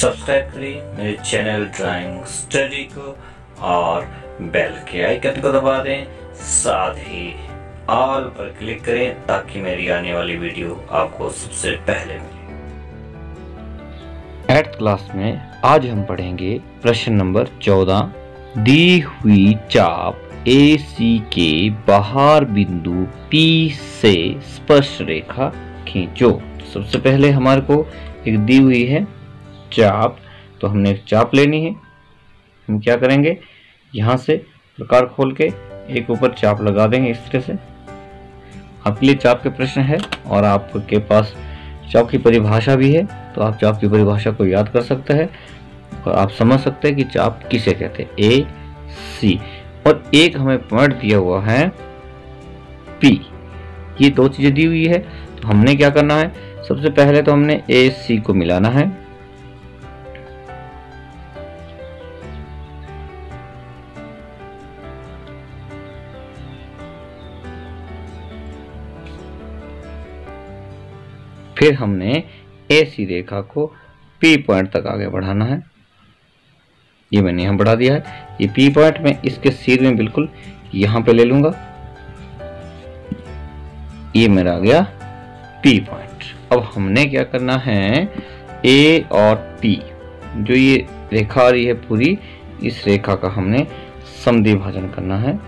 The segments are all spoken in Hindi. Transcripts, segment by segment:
सब्सक्राइब करिए मेरे चैनल ड्राइंग स्टडी को और बेल के आइकन को दबा दें, साथ ही ऑल पर क्लिक करें ताकि मेरी आने वाली वीडियो आपको सबसे पहले मिले। 8th क्लास में आज हम पढ़ेंगे प्रश्न नंबर 14। दी हुई चाप AC के बाहर बिंदु P से स्पर्श रेखा खींचो। सबसे पहले हमारे को एक दी हुई है चाप, तो हमने एक चाप लेनी है। हम क्या करेंगे, यहाँ से प्रकार खोल के एक ऊपर चाप लगा देंगे इस तरह से। आपके लिए चाप के प्रश्न है और आपके पास चाप की परिभाषा भी है, तो आप चाप की परिभाषा को याद कर सकते हैं और आप समझ सकते हैं कि चाप किसे कहते हैं। AC और एक हमें पॉइंट दिया हुआ है P, ये दो चीज़ें दी हुई है। तो हमने क्या करना है, सबसे पहले तो हमने AC को मिलाना है। फिर हमने AC रेखा को P पॉइंट तक आगे बढ़ाना है। ये मैंने यहाँ बढ़ा दिया है। ये P पॉइंट में इसके सिर में बिल्कुल यहाँ पे ले लूँगा। ये मेरा आ गया P पॉइंट। अब हमने क्या करना है, A और P जो ये रेखा आ रही है पूरी, इस रेखा का हमने समद्विभाजन करना है।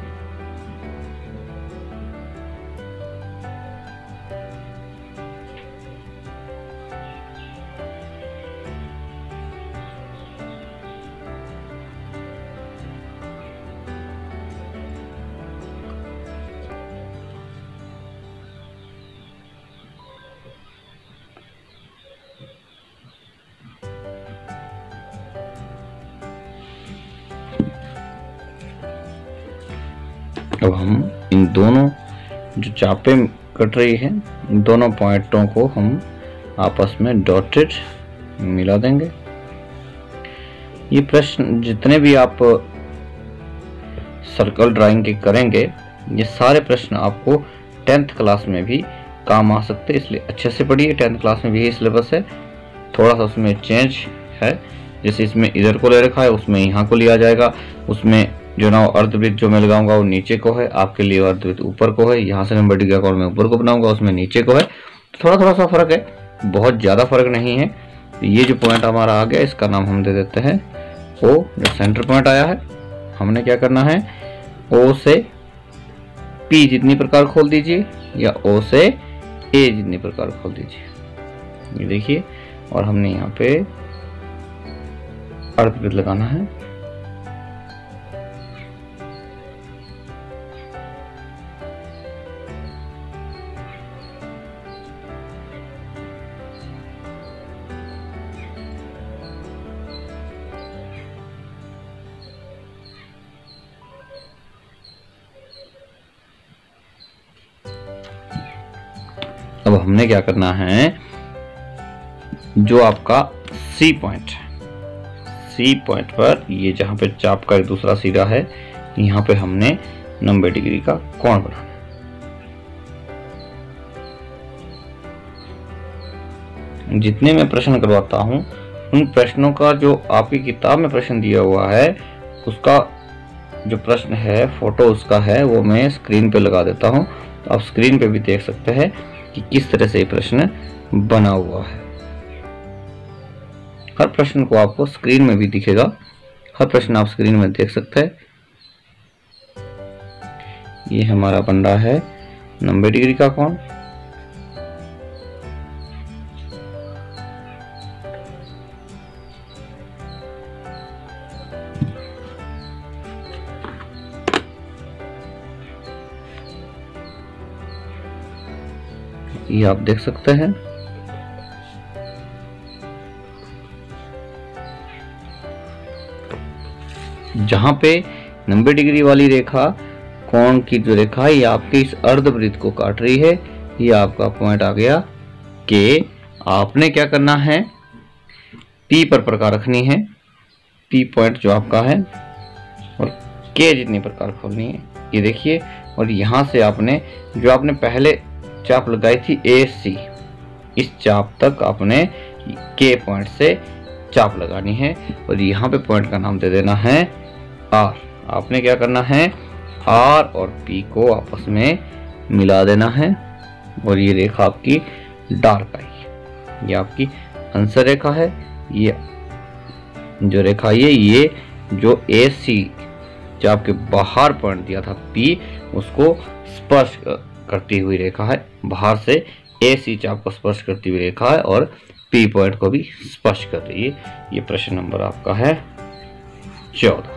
अब हम इन दोनों जो चापें कट रही हैं, दोनों पॉइंटों को हम आपस में डॉटेड मिला देंगे। ये प्रश्न जितने भी आप सर्कल ड्राइंग के करेंगे, ये सारे प्रश्न आपको 10th क्लास में भी काम आ सकते हैं, इसलिए अच्छे से पढ़िए। 10th क्लास में भी ये सिलेबस है, थोड़ा सा उसमें चेंज है। जैसे इसमें इधर को ले रखा है, उसमें यहाँ को लिया जाएगा। उसमें जो ना अर्धवृत्त जो मैं लगाऊंगा वो नीचे को है, आपके लिए अर्धवृत्त ऊपर को है। यहाँ से मैं वर्टिकल कोण में ऊपर को बनाऊंगा, उसमें नीचे को है। थोड़ा थोड़ा सा फर्क है, बहुत ज़्यादा फर्क नहीं है। ये जो पॉइंट हमारा आ गया, इसका नाम हम दे देते हैं O, जो सेंटर पॉइंट आया है। हमने क्या करना है, O से P जितनी प्रकार खोल दीजिए या O से A जितनी प्रकार खोल दीजिए, ये देखिए। और हमने यहाँ पे अर्धवृत्त लगाना है। अब हमने क्या करना है, जो आपका C पॉइंट, C पॉइंट पर ये जहाँ पे चाप का एक दूसरा सिरा है, यहाँ पे हमने 90 डिग्री का कोण बनाना है। जितने मैं प्रश्न करवाता हूँ, उन प्रश्नों का जो आपकी किताब में प्रश्न दिया हुआ है, उसका जो प्रश्न है फोटो उसका है, वो मैं स्क्रीन पे लगा देता हूँ। तो आप स्क्रीन पे भी देख सकते हैं कि किस तरह से ये प्रश्न बना हुआ है। हर प्रश्न को आपको स्क्रीन में भी दिखेगा, हर प्रश्न आप स्क्रीन में देख सकते हैं। ये हमारा बन रहा है 90 डिग्री का कोण। ये आप देख सकते हैं। जहां पे 90 डिग्री वाली रेखा, कोण की जो रेखा है, ये आपके इस अर्धवृत्त को काट रही है। ये आपका पॉइंट आ गया कि आपने क्या करना है, P पर प्रकार रखनी है। P पॉइंट जो आपका है, और K जितनी प्रकार खोलनी है, ये देखिए। और यहाँ से आपने जो आपने पहले चाप लगाई थी AC, इस चाप तक आपने K पॉइंट से चाप लगानी है और यहाँ पे पॉइंट का नाम दे देना है आर। आपने क्या करना है, आर और पी को आपस में मिला देना है और ये रेखा आपकी डार्क आई, ये आपकी आंसर रेखा है। ये जो रेखा आई है ये जो ए सी जो आपके बाहर पॉइंट दिया था पी उसको स्पर्श करती हुई रेखा है, बाहर से ए सी चाप को स्पर्श करती हुई रेखा है और पी पॉइंट को भी स्पर्श कर रही है। ये प्रश्न नंबर आपका है 14।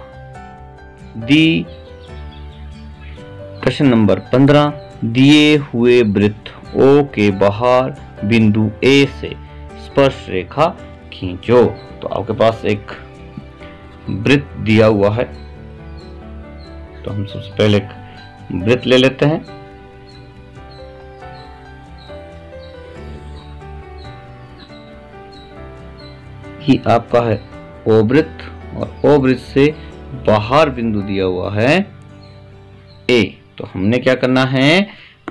प्रश्न नंबर 15, दिए हुए वृत्त ओ के बाहर बिंदु ए से स्पर्श रेखा खींचो। तो आपके पास एक वृत्त दिया हुआ है, तो हम सबसे पहले एक वृत्त ले लेते हैं। ये आपका है ओ वृत्त और ओ वृत्त से बाहर बिंदु दिया हुआ है ए। तो हमने क्या करना है,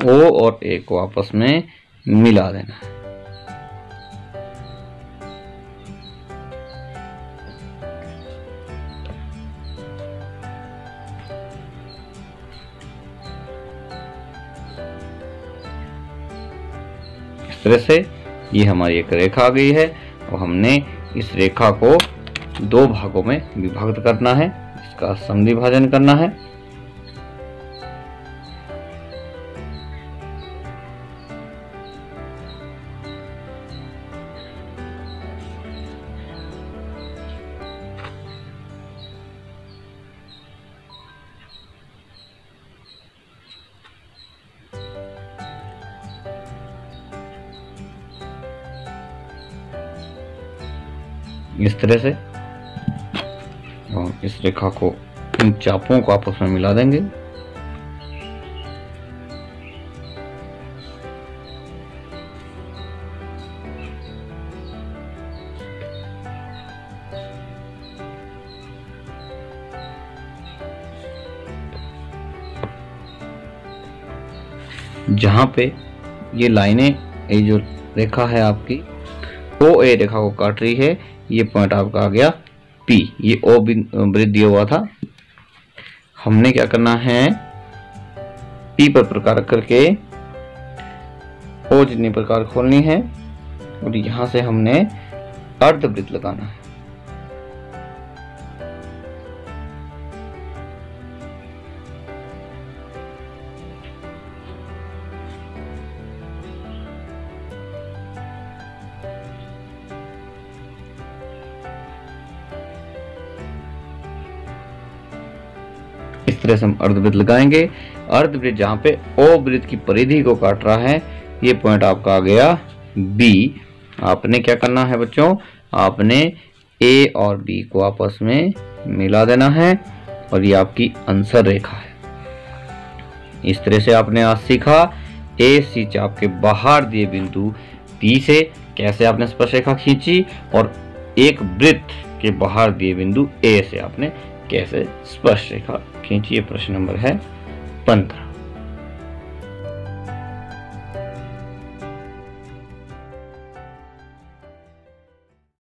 ओ और ए को आपस में मिला देना है। इस तरह से ये हमारी एक रेखा आ गई है और हमने इस रेखा को दो भागों में विभक्त करना है, इसका समद्विभाजन करना है। इस तरह से और इस रेखा को इन चापों को आपस में मिला देंगे। जहां पे ये लाइनें, ये जो रेखा है आपकी ओ ए रेखा को काट रही है, ये पॉइंट आपका आ गया P, ये O वृत्त दिया हुआ था। हमने क्या करना है, P पर प्रकार करके O जितनी प्रकार खोलनी है और यहां से हमने अर्धवृत्त लगाना है। इस तरह से हम अर्धवृत्त लगाएंगे। अर्धवृत्त जहां पे ओ वृत्त की परिधि को काट रहा है, ये पॉइंट आपका आ गया बी। आपने क्या करना है बच्चों, आपने ए और बी को आपस में मिला देना है और ये आपकी आंसर रेखा है। इस तरह से आपने आज सीखा ए सी चाप के बाहर दिए बिंदु पी से कैसे आपने स्पर्श रेखा खींची और एक वृत्त के बाहर दिए बिंदु ए से आपने कैसे स्पर्श रेखा खींची। प्रश्न नंबर है 15।